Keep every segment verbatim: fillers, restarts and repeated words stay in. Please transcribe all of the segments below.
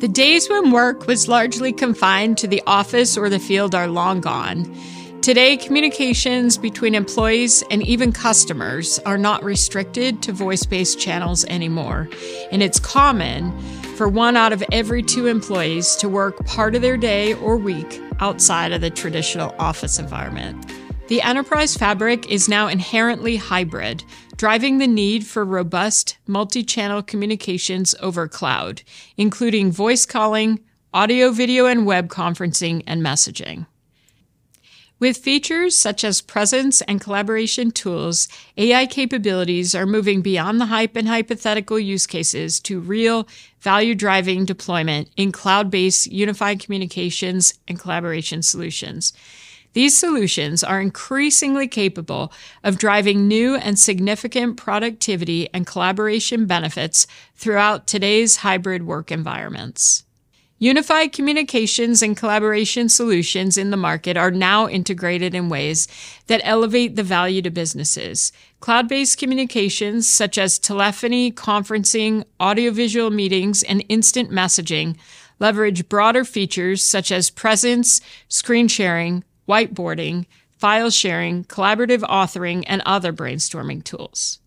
The days when work was largely confined to the office or the field are long gone. Today, communications between employees and even customers are not restricted to voice-based channels anymore, and it's common for one out of every two employees to work part of their day or week outside of the traditional office environment. The enterprise fabric is now inherently hybrid, driving the need for robust multi-channel communications over cloud, including voice calling, audio, video, and web conferencing and messaging. With features such as presence and collaboration tools, A I capabilities are moving beyond the hype and hypothetical use cases to real, value-driving deployment in cloud-based unified communications and collaboration solutions. These solutions are increasingly capable of driving new and significant productivity and collaboration benefits throughout today's hybrid work environments. Unified communications and collaboration solutions in the market are now integrated in ways that elevate the value to businesses. Cloud-based communications such as telephony, conferencing, audiovisual meetings, and instant messaging leverage broader features such as presence, screen sharing, whiteboarding, file sharing, collaborative authoring, and other brainstorming tools.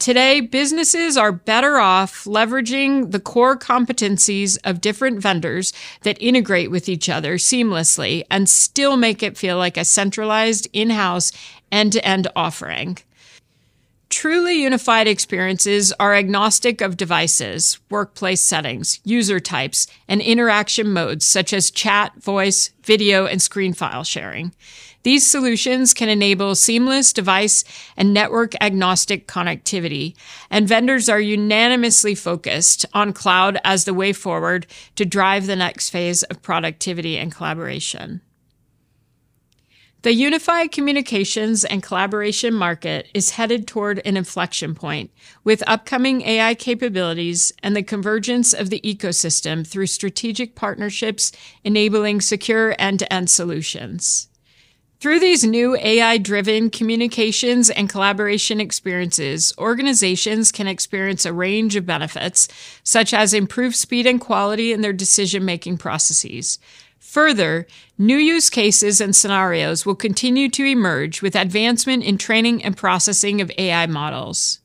Today, businesses are better off leveraging the core competencies of different vendors that integrate with each other seamlessly and still make it feel like a centralized in-house end-to-end offering. Truly unified experiences are agnostic of devices, workplace settings, user types, and interaction modes such as chat, voice, video, and screen file sharing. These solutions can enable seamless device and network agnostic connectivity, and vendors are unanimously focused on cloud as the way forward to drive the next phase of productivity and collaboration. The unified communications and collaboration market is headed toward an inflection point, with upcoming A I capabilities and the convergence of the ecosystem through strategic partnerships enabling secure end-to-end solutions. Through these new A I-driven communications and collaboration experiences, organizations can experience a range of benefits, such as improved speed and quality in their decision-making processes. Further, new use cases and scenarios will continue to emerge with advancement in training and processing of A I models.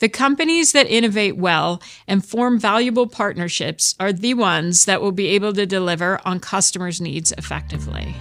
The companies that innovate well and form valuable partnerships are the ones that will be able to deliver on customers' needs effectively.